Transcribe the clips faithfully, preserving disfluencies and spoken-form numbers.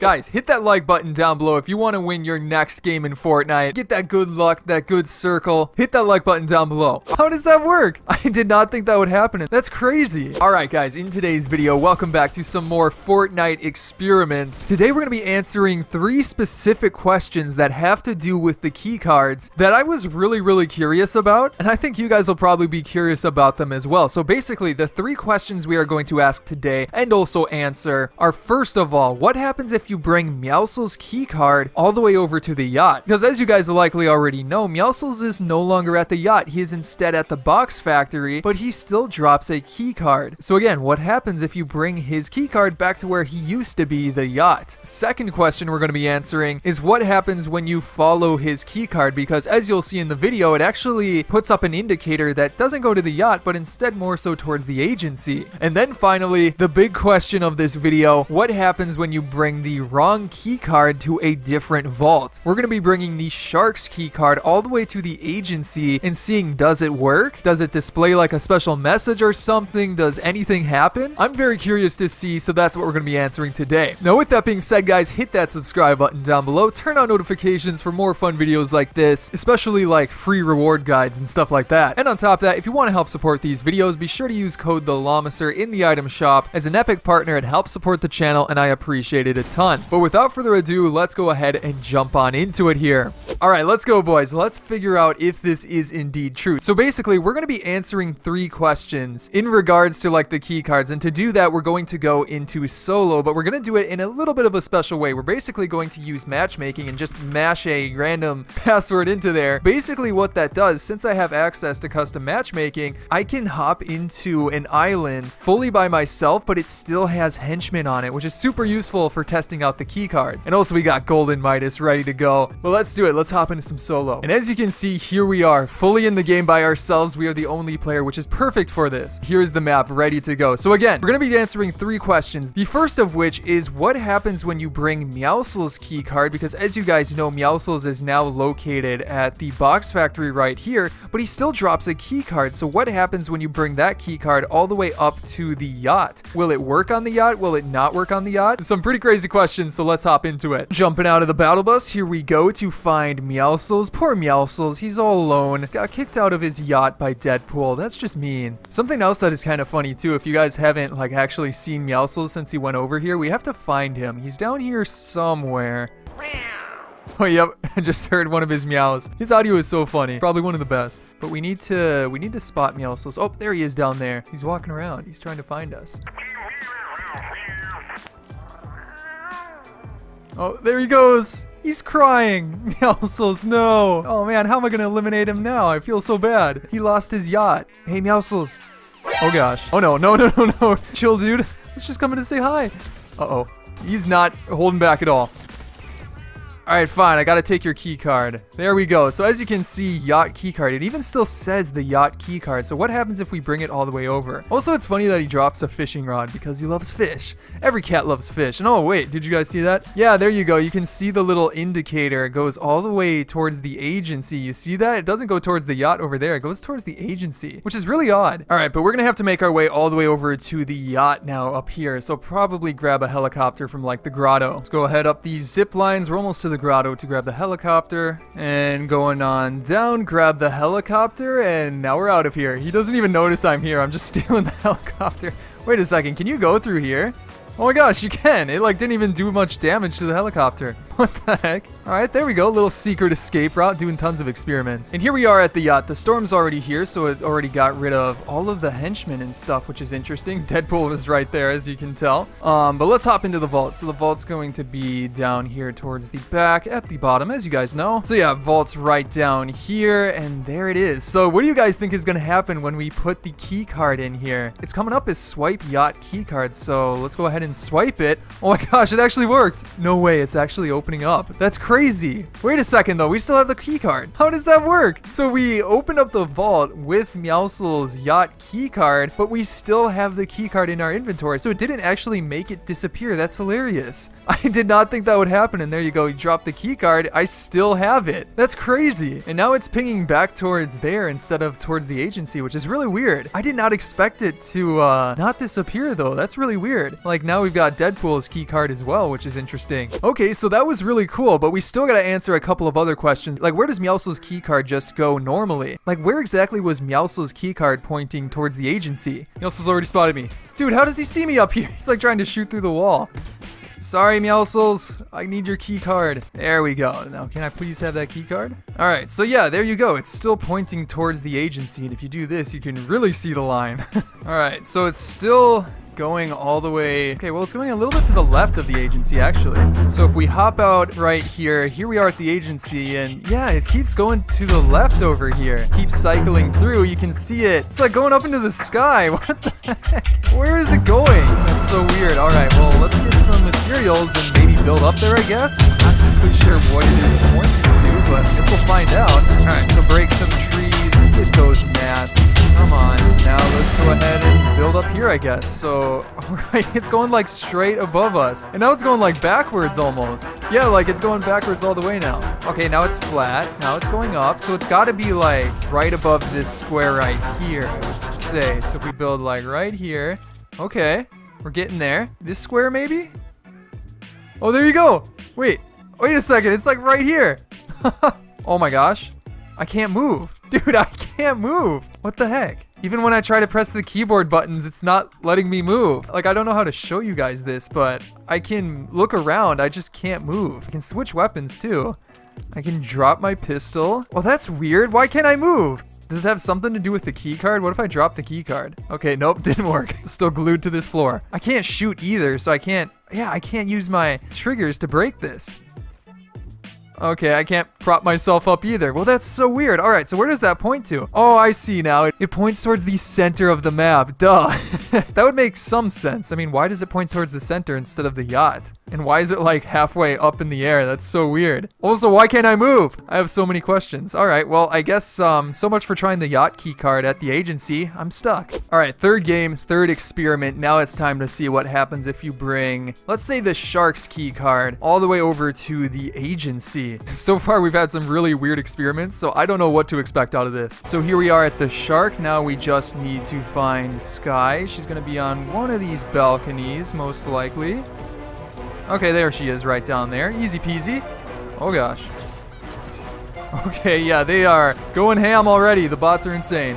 Guys, hit that like button down below if you want to win your next game in Fortnite. Get that good luck, that good circle. Hit that like button down below. How does that work? I did not think that would happen. That's crazy. Alright guys, in today's video, welcome back to some more Fortnite experiments. Today we're going to be answering three specific questions that have to do with the key cards that I was really, really curious about. And I think you guys will probably be curious about them as well. So basically, the three questions we are going to ask today and also answer are, first of all, what happens if If you bring Meowscles' key card all the way over to the yacht? Because as you guys likely already know, Meowscles is no longer at the yacht. He is instead at the box factory, but he still drops a key card. So again, what happens if you bring his key card back to where he used to be, the yacht? Second question we're going to be answering is what happens when you follow his key card, because as you'll see in the video, it actually puts up an indicator that doesn't go to the yacht, but instead more so towards the agency. And then finally, the big question of this video, what happens when you bring the wrong key card to a different vault? We're going to be bringing the shark's key card all the way to the agency and seeing, does it work? Does it display like a special message or something? Does anything happen? I'm very curious to see, so that's what we're going to be answering today. Now with that being said guys, hit that subscribe button down below, turn on notifications for more fun videos like this, especially like free reward guides and stuff like that. And on top of that, if you want to help support these videos, be sure to use code TheLlamaSir in the item shop. As an epic partner, it helps support the channel and I appreciate it a ton. But without further ado, let's go ahead and jump on into it here. Alright, let's go boys. Let's figure out if this is indeed true. So basically, we're going to be answering three questions in regards to like the key cards. And to do that, we're going to go into solo, but we're going to do it in a little bit of a special way. We're basically going to use matchmaking and just mash a random password into there. Basically what that does, since I have access to custom matchmaking, I can hop into an island fully by myself, but it still has henchmen on it, which is super useful for testing out the key cards. And also we got golden Midas ready to go. But let's do it. Let's hop into some solo. And as you can see, here we are fully in the game by ourselves. We are the only player, which is perfect for this. Here's the map ready to go. So again, we're going to be answering three questions. The first of which is what happens when you bring Meowscles' key card, because as you guys know, Meowscles is now located at the box factory right here, but he still drops a key card. So what happens when you bring that key card all the way up to the yacht? Will it work on the yacht? Will it not work on the yacht? Some pretty crazy questions. So let's hop into it. Jumping out of the battle bus, here we go to find Meowscles. Poor Meowscles, he's all alone. Got kicked out of his yacht by Deadpool. That's just mean. Something else that is kind of funny too, if you guys haven't like actually seen Meowscles since he went over here, we have to find him. He's down here somewhere. Oh yep, I just heard one of his meows. His audio is so funny. Probably one of the best. But we need to we need to spot Meowscles. Oh, there he is down there. He's walking around. He's trying to find us. Oh, there he goes. He's crying. Meowscles, no. Oh man, how am I going to eliminate him now? I feel so bad. He lost his yacht. Hey, Meowscles. Oh gosh. Oh no, no, no, no, no. Chill, dude. Let's just come in to say hi. Uh-oh. He's not holding back at all. Alright, fine. I gotta take your key card. There we go. So as you can see, yacht key card. It even still says the yacht key card. So what happens if we bring it all the way over? Also, it's funny that he drops a fishing rod because he loves fish. Every cat loves fish. And oh, wait, did you guys see that? Yeah, there you go. You can see the little indicator. It goes all the way towards the agency. You see that? It doesn't go towards the yacht over there. It goes towards the agency, which is really odd. Alright, but we're gonna have to make our way all the way over to the yacht now up here. So probably grab a helicopter from like the grotto. Let's go ahead up these zip lines. We're almost to the the grotto to grab the helicopter, and going on down, grab the helicopter, and now we're out of here. He doesn't even notice I'm here. I'm just stealing the helicopter. Wait a second, can you go through here? Oh my gosh, you can. It like didn't even do much damage to the helicopter. What the heck? Alright, there we go. Little secret escape route, doing tons of experiments. And here we are at the yacht. The storm's already here, so it already got rid of all of the henchmen and stuff, which is interesting. Deadpool is right there, as you can tell. Um, but let's hop into the vault. So the vault's going to be down here towards the back at the bottom, as you guys know. So yeah, vault's right down here, and there it is. So what do you guys think is going to happen when we put the key card in here? It's coming up as swipe yacht key card, so let's go ahead and swipe it. Oh my gosh, it actually worked. No way, it's actually opening up. That's crazy. Wait a second though, we still have the key card. How does that work? So we opened up the vault with Meowscles' yacht key card, but we still have the key card in our inventory, so it didn't actually make it disappear. That's hilarious. I did not think that would happen, and there you go. You dropped the key card. I still have it. That's crazy. And now it's pinging back towards there instead of towards the agency, which is really weird. I did not expect it to uh, not disappear though. That's really weird. Like now now we've got Deadpool's keycard as well, which is interesting. Okay, so that was really cool, but we still gotta answer a couple of other questions. Like, where does Meowscles' keycard just go normally? Like, where exactly was Meowscles' keycard pointing towards the agency? Meowscles already spotted me. Dude, how does he see me up here? He's like trying to shoot through the wall. Sorry, Meowscles, I need your key card. There we go. Now, can I please have that key card? All right, so yeah, there you go. It's still pointing towards the agency, and if you do this, you can really see the line. All right, so it's still going all the way. Okay, well, it's going a little bit to the left of the agency, actually. So if we hop out right here, here we are at the agency, and yeah, it keeps going to the left over here. Keeps cycling through. You can see it. It's like going up into the sky. What the heck? Where is it going? That's so weird. All right, well, let's get some materials and maybe build up there, I guess. I'm not exactly sure what it is pointing to, but I guess we'll find out. All right, so break some trees, get those mats. Come on. Now let's go ahead and build up here, I guess. So, all right, it's going like straight above us. And now it's going like backwards almost. Yeah, like it's going backwards all the way now. Okay, now it's flat. Now it's going up. So it's got to be like right above this square right here, I would say. So if we build like right here. Okay, we're getting there. This square maybe? Oh, there you go. Wait, wait a second. It's like right here. Oh my gosh. I can't move. Dude, I can't move. What the heck? Even when I try to press the keyboard buttons, it's not letting me move. Like, I don't know how to show you guys this, but I can look around. I just can't move. I can switch weapons, too. I can drop my pistol. Well, that's weird. Why can't I move? Does it have something to do with the key card? What if I drop the key card? Okay, nope, didn't work. Still glued to this floor. I can't shoot either, so I can't... Yeah, I can't use my triggers to break this. Okay, I can't prop myself up either. Well, that's so weird. All right, so where does that point to? Oh, I see now. It, it points towards the center of the map. Duh. That would make some sense. I mean, why does it point towards the center instead of the yacht? And why is it like halfway up in the air? That's so weird. Also, why can't I move? I have so many questions. All right, well, I guess um, so much for trying the yacht key card at the agency. I'm stuck. All right, third game, third experiment. Now it's time to see what happens if you bring, let's say, the shark's key card all the way over to the agency. So far, we've had some really weird experiments, so I don't know what to expect out of this. So here we are at the shark. Now we just need to find Sky. She's going to be on one of these balconies, most likely. Okay, there she is right down there. Easy peasy. Oh, gosh. Okay, yeah, they are going ham already. The bots are insane.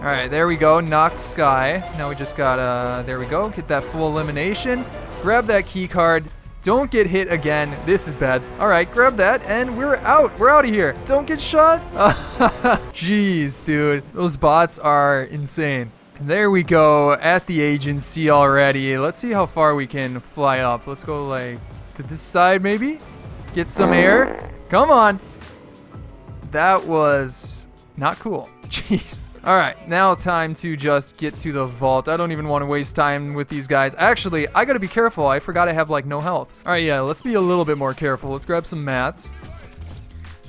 All right, there we go. Knocked Sky. Now we just got to, there we go. Get that full elimination. Grab that key card. Don't get hit again. This is bad. All right, grab that, and we're out. We're out of here. Don't get shot. Jeez, dude. Those bots are insane. And there we go at the agency already. Let's see how far we can fly up. Let's go, like, to this side maybe. Get some air. Come on. That was not cool. Jeez. All right, now time to just get to the vault. I don't even want to waste time with these guys. Actually, I got to be careful. I forgot I have, like, no health. All right, yeah, let's be a little bit more careful. Let's grab some mats.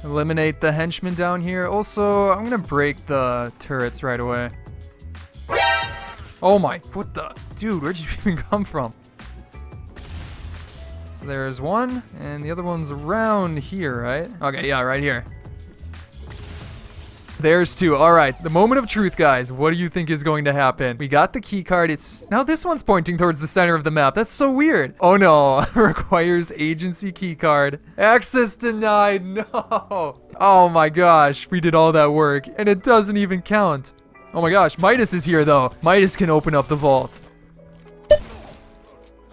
Eliminate the henchmen down here. Also, I'm going to break the turrets right away. Oh, my. What the? Dude, where'd you even come from? So there's one, and the other one's around here, right? Okay, yeah, right here. There's two. All right, the moment of truth, guys. What do you think is going to happen? We got the key card. It's now this one's pointing towards the center of the map. That's so weird. Oh no, requires agency key card. Access denied. No. Oh my gosh, we did all that work and it doesn't even count. Oh my gosh, Midas is here though. Midas can open up the vault.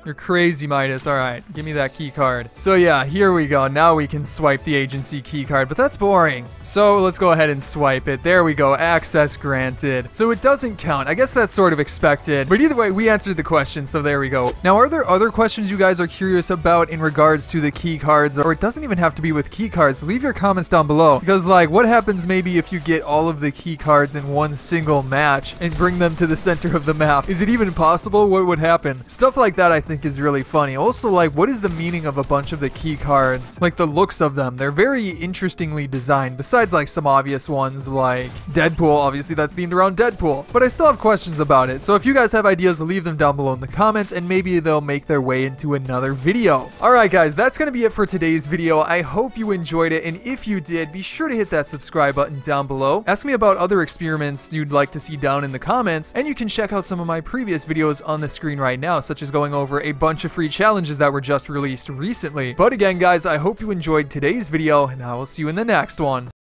You're crazy, Midas. All right, give me that key card. So yeah, here we go. Now we can swipe the agency key card, but that's boring. So let's go ahead and swipe it. There we go. Access granted. So it doesn't count. I guess that's sort of expected, but either way, we answered the question. So there we go. Now, are there other questions you guys are curious about in regards to the key cards, or it doesn't even have to be with key cards? Leave your comments down below, because like, what happens maybe if you get all of the key cards in one single match and bring them to the center of the map? Is it even possible? What would happen? Stuff like that, I think, think is really funny. Also, like, what is the meaning of a bunch of the key cards? Like, the looks of them, they're very interestingly designed, besides like some obvious ones like Deadpool. Obviously that's themed around Deadpool, but I still have questions about it. So if you guys have ideas, leave them down below in the comments and maybe they'll make their way into another video. Alright guys, that's gonna be it for today's video. I hope you enjoyed it, and if you did, be sure to hit that subscribe button down below. Ask me about other experiments you'd like to see down in the comments, and you can check out some of my previous videos on the screen right now, such as going over a bunch of free challenges that were just released recently. But again guys, I hope you enjoyed today's video, and I will see you in the next one.